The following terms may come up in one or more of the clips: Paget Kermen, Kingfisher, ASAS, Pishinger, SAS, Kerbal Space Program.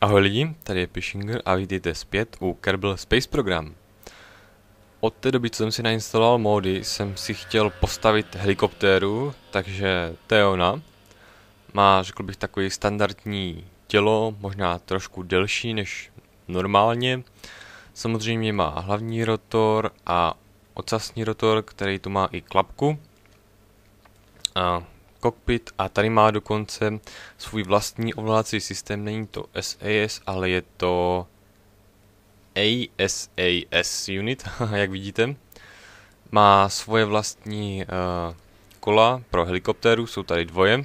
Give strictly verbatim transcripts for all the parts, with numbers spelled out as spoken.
Ahoj lidi, tady je Pishinger a vítejte zpět u Kerbal Space Program. Od té doby, co jsem si nainstaloval módy, jsem si chtěl postavit helikoptéru, takže to je ona. Má, řekl bych, takový standardní tělo, možná trošku delší než normálně. Samozřejmě má hlavní rotor a ocasní rotor, který tu má i klapku. A kokpit a tady má dokonce svůj vlastní ovládací systém, není to S A S, ale je to A S A S unit, jak vidíte. Má svoje vlastní uh, kola pro helikoptéru, jsou tady dvoje.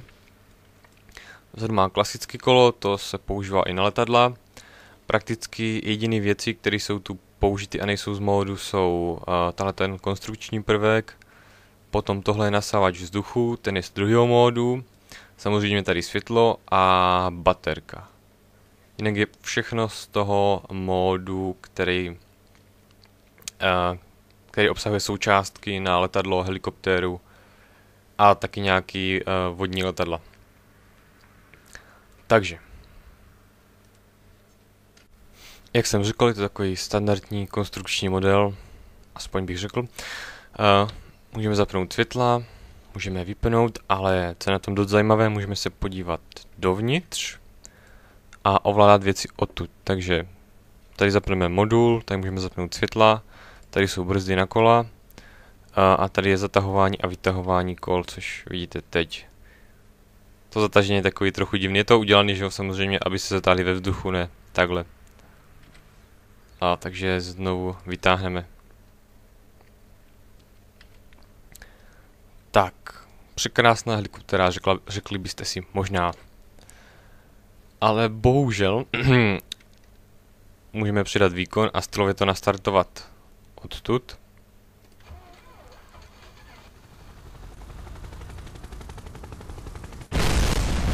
Vzadu má klasické kolo, to se používá i na letadla. Prakticky jediné věci, které jsou tu použity a nejsou z módu, jsou uh, tahle ten konstrukční prvek. Potom tohle je nasávač vzduchu, ten je z druhého módu, samozřejmě tady světlo a baterka. Jinak je všechno z toho módu, který, který obsahuje součástky na letadlo, helikoptéru a taky nějaký vodní letadla. Takže, jak jsem řekl, je to takový standardní konstrukční model, aspoň bych řekl. Můžeme zapnout světla, můžeme je vypnout, ale co je na tom dost zajímavé, můžeme se podívat dovnitř a ovládat věci odtud. Takže tady zapneme modul, tady můžeme zapnout světla, tady jsou brzdy na kola a tady je zatahování a vytahování kol, což vidíte teď. To zatažení je takový trochu divný, je to udělané, že jo, samozřejmě, aby se zatáhli ve vzduchu, ne takhle. A takže znovu vytáhneme. Tak, překrásná helikoptéra, řekla, řekli byste si možná. Ale bohužel můžeme přidat výkon a stylově to nastartovat odtud.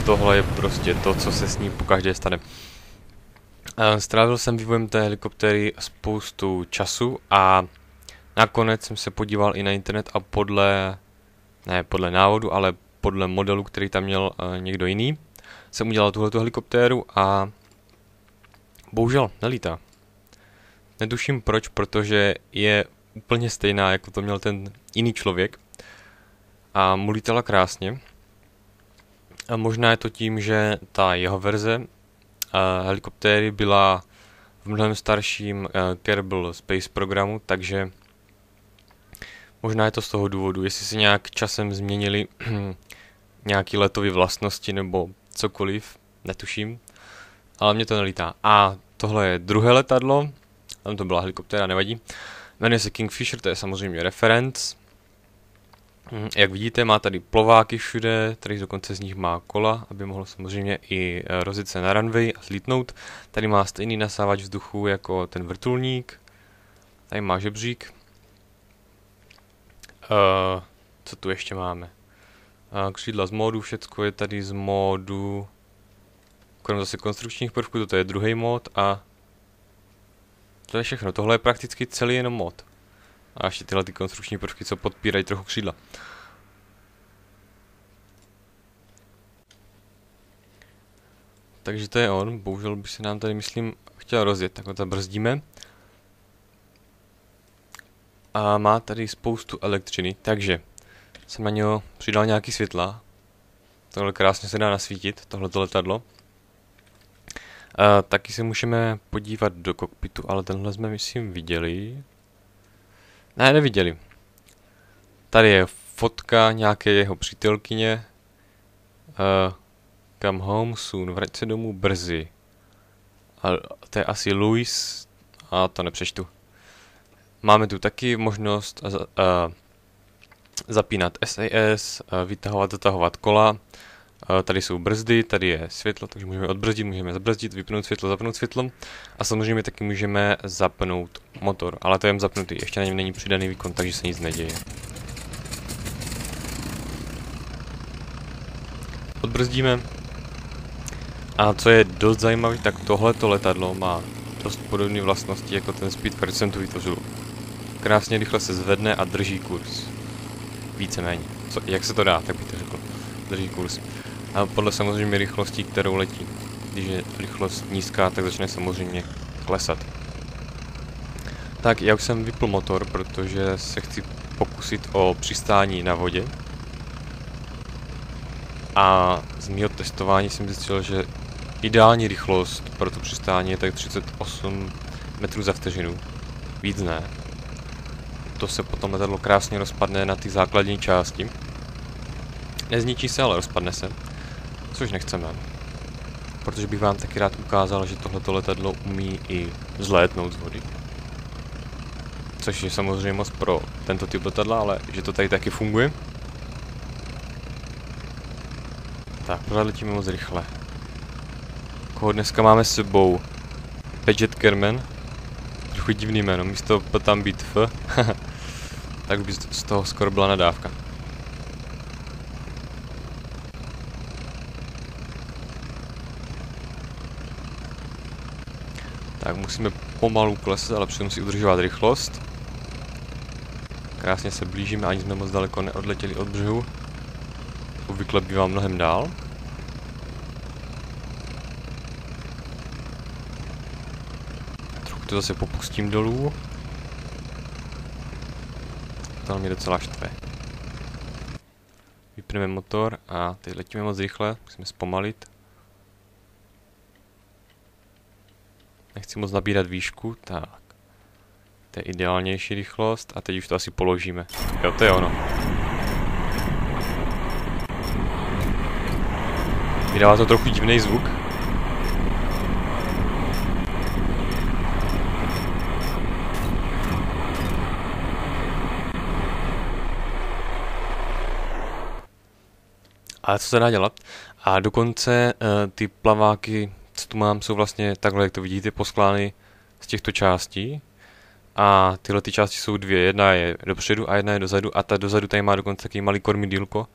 Tohle je prostě to, co se s ní pokaždé stane. Strávil jsem vývojem té helikoptéry spoustu času a nakonec jsem se podíval i na internet a podle... ne podle návodu, ale podle modelu, který tam měl uh, někdo jiný, jsem udělal tuhletu helikoptéru a bohužel nelítá. Netuším proč, protože je úplně stejná, jako to měl ten jiný člověk a mu lítala krásně. A možná je to tím, že ta jeho verze uh, helikoptéry byla v mnohem starším uh, Kerbal Space programu, takže možná je to z toho důvodu, jestli se nějak časem změnili nějaké letové vlastnosti nebo cokoliv, netuším, ale mě to nelítá. A tohle je druhé letadlo, tam to byla helikoptéra, nevadí, jmenuje se Kingfisher, to je samozřejmě referenc. Jak vidíte, má tady plováky všude, tady dokonce z nich má kola, aby mohlo samozřejmě i rozjet se na runway a slítnout. Tady má stejný nasávač vzduchu jako ten vrtulník, tady má žebřík. Uh, co tu ještě máme? Uh, křídla z módu, všecko je tady z módu. Kromě zase konstrukčních prvků, toto je druhý mod a to je všechno. Tohle je prakticky celý jenom mod. A ještě tyhle ty konstrukční prvky, co podpírají trochu křídla. Takže to je on. Bohužel by se nám tady, myslím, chtěl rozjet. Tak ho tam brzdíme. A má tady spoustu elektřiny, takže jsem na něho přidal nějaký světla. Tohle krásně se dá nasvítit, tohleto letadlo. A taky se můžeme podívat do kokpitu, ale tenhle jsme, myslím, viděli. Ne, neviděli. Tady je fotka nějaké jeho přítelkyně. Uh, come home soon, vrať se domů brzy. A to je asi Louis, a to nepřečtu. Máme tu taky možnost uh, zapínat S A S, uh, vytahovat, zatahovat kola. Uh, tady jsou brzdy, tady je světlo, takže můžeme odbrzdit, můžeme zabrzdit, vypnout světlo, zapnout světlo. A samozřejmě taky můžeme zapnout motor, ale to je jen zapnutý, ještě na něm není přidaný výkon, takže se nic neděje. Odbrzdíme. A co je dost zajímavé, tak tohleto letadlo má dost podobné vlastnosti jako ten Speed, který jsem tu vytvořil. Krásně rychle se zvedne a drží kurz. Víceméně. Co, jak se to dá, tak bych to řekl. Drží kurz. A podle samozřejmě rychlosti, kterou letí. když je rychlost nízká, tak začne samozřejmě klesat. Tak já už jsem vypl motor, protože se chci pokusit o přistání na vodě. A z mého testování jsem zjistil, že ideální rychlost pro to přistání je tak třicet osm metrů za vteřinu. Víc ne. To se potom letadlo krásně rozpadne na ty základní části. Nezničí se, ale rozpadne se. Což nechceme. Protože bych vám taky rád ukázal, že tohleto letadlo umí i vzlétnout z vody. Což je samozřejmě moc pro tento typ letadla, ale že to tady taky funguje. Tak, pořád letíme moc rychle. Koho dneska máme s sebou? Paget Kermen. Trochu divný jméno, místo P tam být F. Tak by z toho skoro byla nadávka. Tak musíme pomalu klesat, ale přitom si udržovat rychlost. Krásně se blížíme, ani jsme moc daleko neodletěli od břehu. Obvykle bývá mnohem dál. Trochu to zase popustím dolů. To mě docela štve. Vypneme motor a teď letíme moc rychle, musíme zpomalit. Nechci moc nabírat výšku, tak. To je ideálnější rychlost a teď už to asi položíme. Jo, to je ono. Vydává to trochu divný zvuk. Ale co se dá dělat? A dokonce uh, ty plaváky, co tu mám, jsou vlastně takhle, jak to vidíte, posklány z těchto částí. A tyhle ty části jsou dvě. Jedna je dopředu a jedna je dozadu. A ta dozadu tady má dokonce taky malý kormidýlko.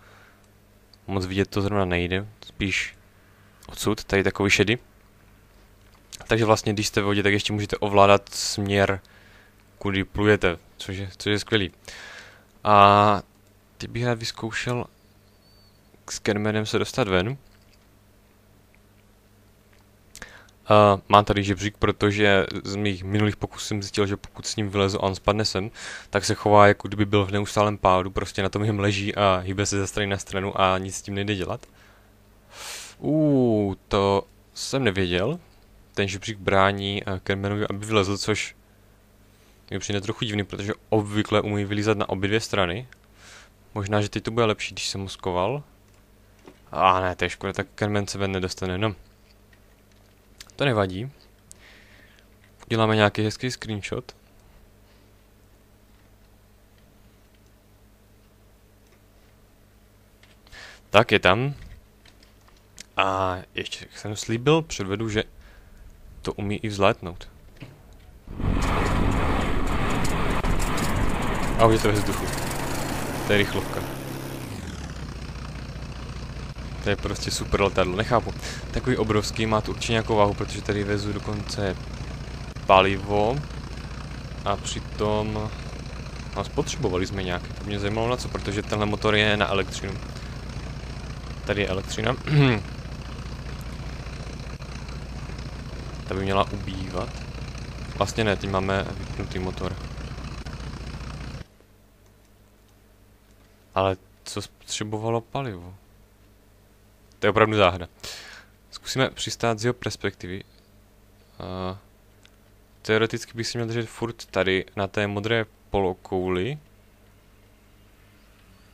Moc vidět to zrovna nejde. Spíš odsud, tady takový šedy. Takže vlastně, když jste v vodě, tak ještě můžete ovládat směr, kudy plujete, což je, což je skvělý. A teď bych rád vyzkoušel s Kermenem se dostat ven. Uh, mám tady žebřík, protože z mých minulých pokusů jsem zjistil, že pokud s ním vylezu a on spadne sem, tak se chová, jako kdyby byl v neustálém pádu, prostě na tom jim leží a hýbe se ze strany na stranu a nic s tím nejde dělat. Uuu, to jsem nevěděl. Ten žebřík brání Kermenovi, aby vylezl, což mi přijde trochu divný, protože obvykle umí vylízat na obě dvě strany. Možná, že teď to bude lepší, když jsem ho skoval. A ah, ne, to je škoda, tak Kermen se ven nedostane, no. To nevadí. Uděláme nějaký hezký screenshot. Tak je tam. A ještě, jak jsem slíbil, předvedu, že to umí i vzlétnout. A už je to ve vzduchu. To je rychlovka. To je prostě super letadlo, nechápu. Takový obrovský, má tu určitě nějakou váhu, protože tady vezu dokonce palivo. A přitom... No, spotřebovali jsme nějak, to mě zajímalo na co, protože tenhle motor je na elektřinu. Tady je elektřina. Ta by měla ubývat. Vlastně ne, teď máme vypnutý motor. Ale co spotřebovalo palivo? To je opravdu záhada. Zkusíme přistát z jeho perspektivy. Uh, teoreticky bych si měl držet furt tady na té modré polokouli.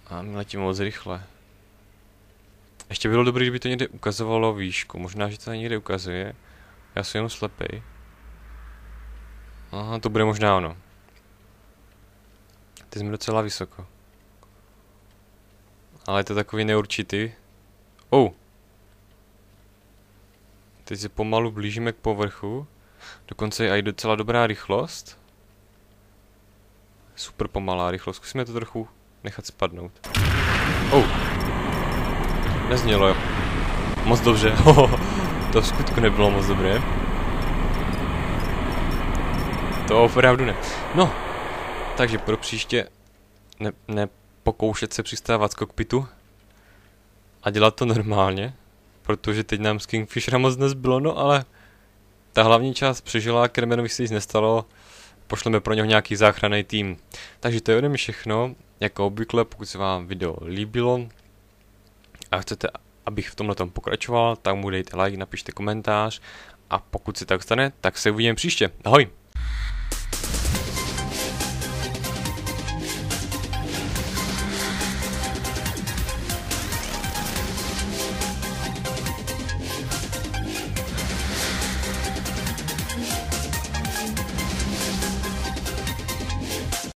A my letíme moc rychle. Ještě bylo dobré, kdyby to někde ukazovalo výšku. Možná, že to tady někde ukazuje. Já jsem jenom slepej. Aha, to bude možná ono. Teď jsme docela vysoko. Ale je to takový neurčitý. Oh. Teď se pomalu blížíme k povrchu. Dokonce je i docela dobrá rychlost. Super pomalá rychlost. Zkusíme to trochu nechat spadnout. Oh. Neznělo, jo. Moc dobře. To v skutku nebylo moc dobré. To opravdu ne. No. Takže pro příště ne, ne pokoušet se přistávat z kokpitu. A dělat to normálně. protože teď nám z Kingfishera moc nezbylo, no ale ta hlavní část přežila, Kermenovi se nic nestalo, pošleme pro něho nějaký záchranný tým. Takže to je ode mě všechno, jako obvykle, pokud se vám video líbilo a chcete, abych v tomhle tom pokračoval, tak mu dejte like, napište komentář a pokud se tak stane, tak se uvidíme příště. Ahoj!